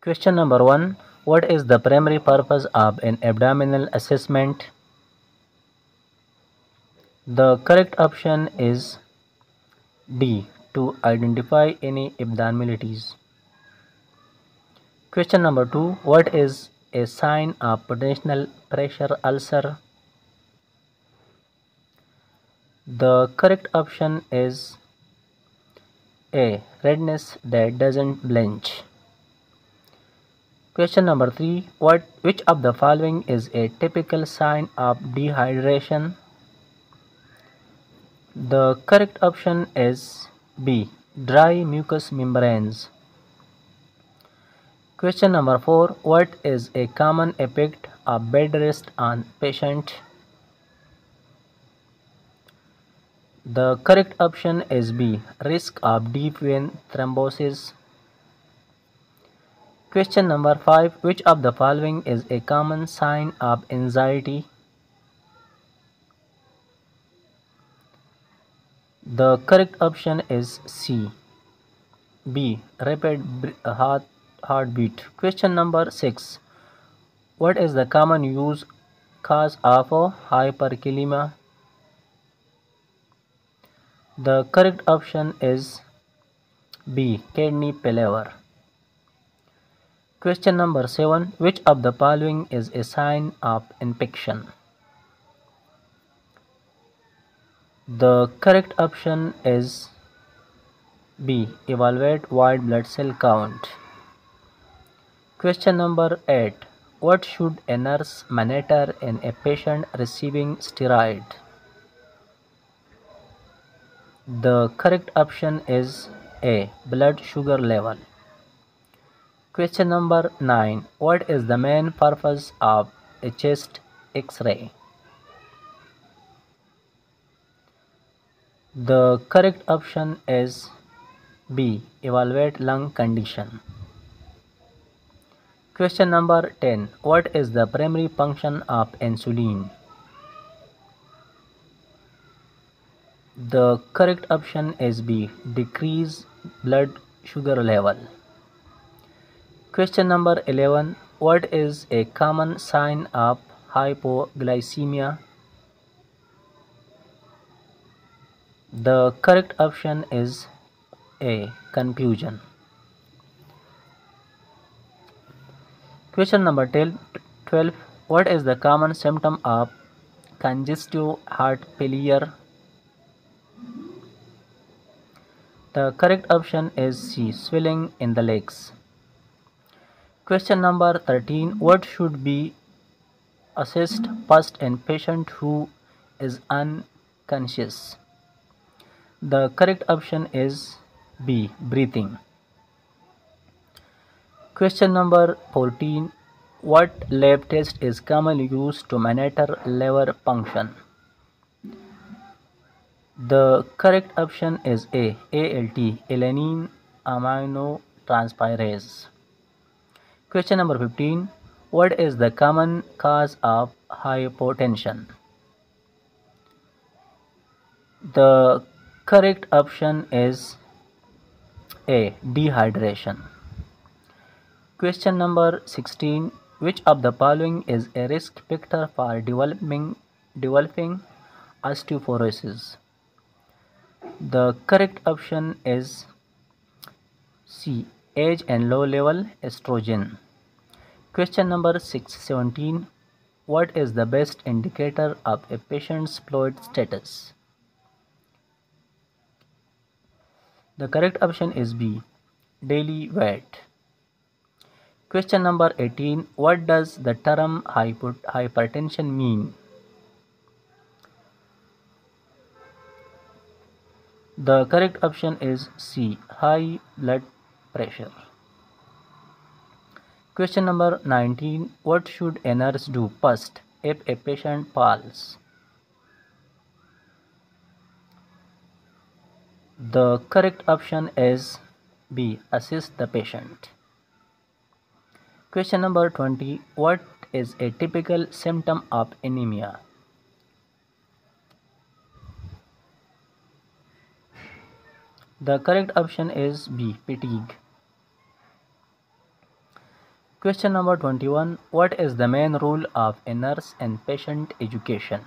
Question number 1. What is the primary purpose of an abdominal assessment? The correct option is D, to identify any abnormalities. Question number 2. What is a sign of potential pressure ulcer? The correct option is A, redness that doesn't blench. Question number 3. Which of the following is a typical sign of dehydration? The correct option is B, dry mucous membranes. Question number 4. What is a common effect of bed rest on patient? The correct option is B, risk of deep vein thrombosis. Question number 5. Which of the following is a common sign of anxiety? The correct option is C. B, rapid heartbeat. Question number 6. What is the common cause of hyperkalemia? The correct option is B, kidney failure. Question number 7. Which of the following is a sign of infection? The correct option is B, evaluate white blood cell count. Question number 8. What should a nurse monitor in a patient receiving steroid? The correct option is A, blood sugar level. Question number 9. What is the main purpose of a chest X-ray? The correct option is B, evaluate lung condition. Question number 10. What is the primary function of insulin? The correct option is B, decrease blood sugar level. Question number 11. What is a common sign of hypoglycemia? The correct option is A, confusion. Question number 12. What is the common symptom of congestive heart failure? The correct option is C, swelling in the legs. Question number 13. What should be assessed first in patient who is unconscious? The correct option is B, breathing. Question number 14. What lab test is commonly used to monitor liver function? The correct option is A, ALT, alanine aminotransferase. Question number 15. What is the common cause of hypotension? The correct option is A, dehydration. Question number 16. Which of the following is a risk factor for developing osteoporosis? The correct option is C, age and low level estrogen. Question number 17. What is the best indicator of a patient's fluid status? The correct option is B, daily weight. Question number 18. What does the term hypertension mean? The correct option is C, high blood pressure. Question number 19. What should a nurse do first if a patient falls? The correct option is B, assist the patient. Question number 20. What is a typical symptom of anemia? The correct option is B, fatigue. Question number 21. What is the main role of a nurse in patient education?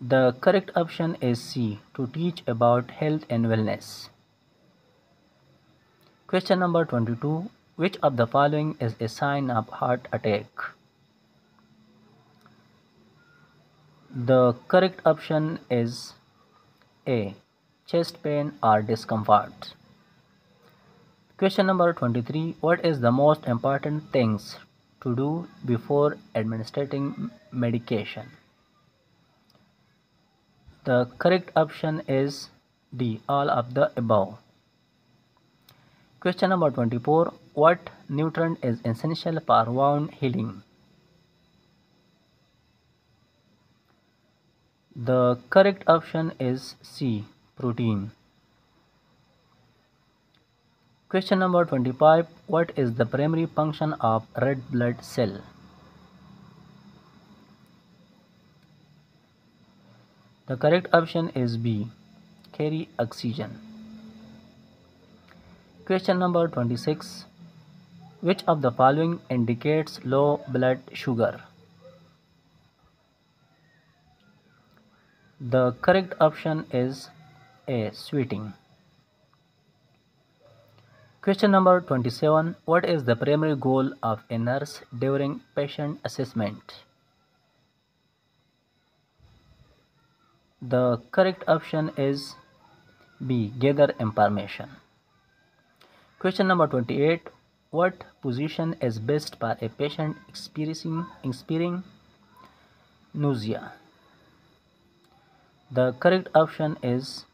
The correct option is C, to teach about health and wellness. Question number 22. Which of the following is a sign of heart attack? The correct option is A, chest pain or discomfort. Question number 23. What is the most important things to do before administering medication? The correct option is D, all of the above. Question number 24. What nutrient is essential for wound healing? The correct option is C, protein. Question number 25. What is the primary function of red blood cell? The correct option is B, carry oxygen. Question number 26. Which of the following indicates low blood sugar? The correct option is A, sweating. Question number 27. What is the primary goal of a nurse during patient assessment? The correct option is B, gather information. Question number 28. What position is best for a patient experiencing nausea? The correct option is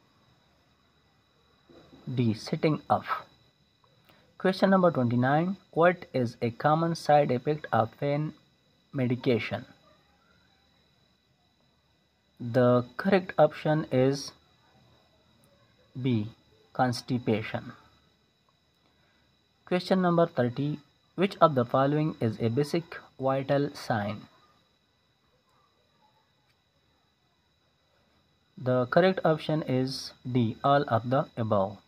D, sitting up. Question number 29. What is a common side effect of pain medication? The correct option is B, constipation. Question number 30. Which of the following is a basic vital sign? The correct option is D, all of the above.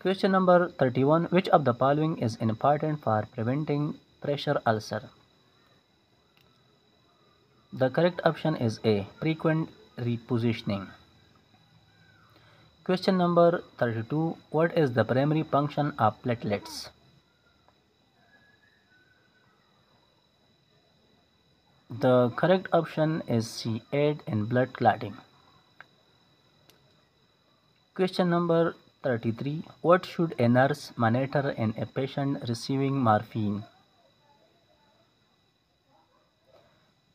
Question number 31. Which of the following is important for preventing pressure ulcer? The correct option is A, frequent repositioning. Question number 32. What is the primary function of platelets? The correct option is C, aid in blood clotting. Question number 33. What should a nurse monitor in a patient receiving morphine?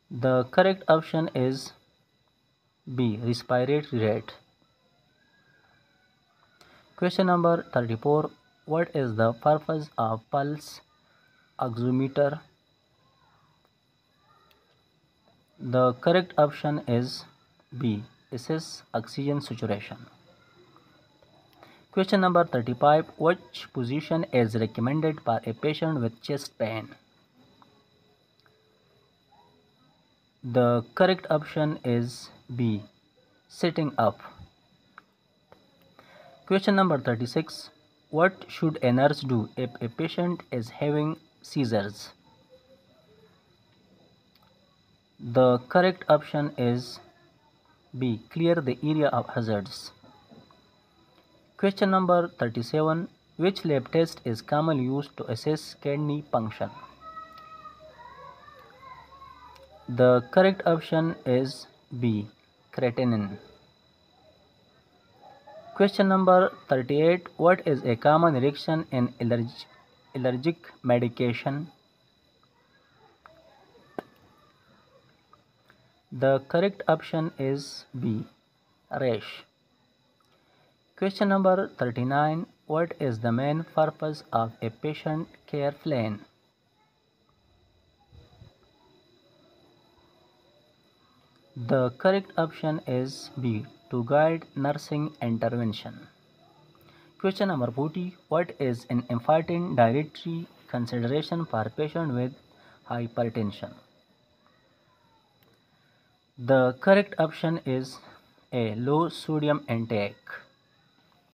The correct option is B, respiratory rate. Question number 34. What is the purpose of pulse oximeter? The correct option is B, assess oxygen saturation. Question number 35. Which position is recommended for a patient with chest pain? The correct option is B, sitting up. Question number 36. What should a nurse do if a patient is having seizures? The correct option is B, clear the area of hazards. Question number 37. Which lab test is commonly used to assess kidney function? The correct option is B, creatinine. Question number 38. What is a common reaction in allergic medication? The correct option is B, rash. Question number 39. What is the main purpose of a patient care plan? The correct option is B, to guide nursing intervention. Question number 40. What is an important dietary consideration for patient with hypertension? The correct option is A, low sodium intake.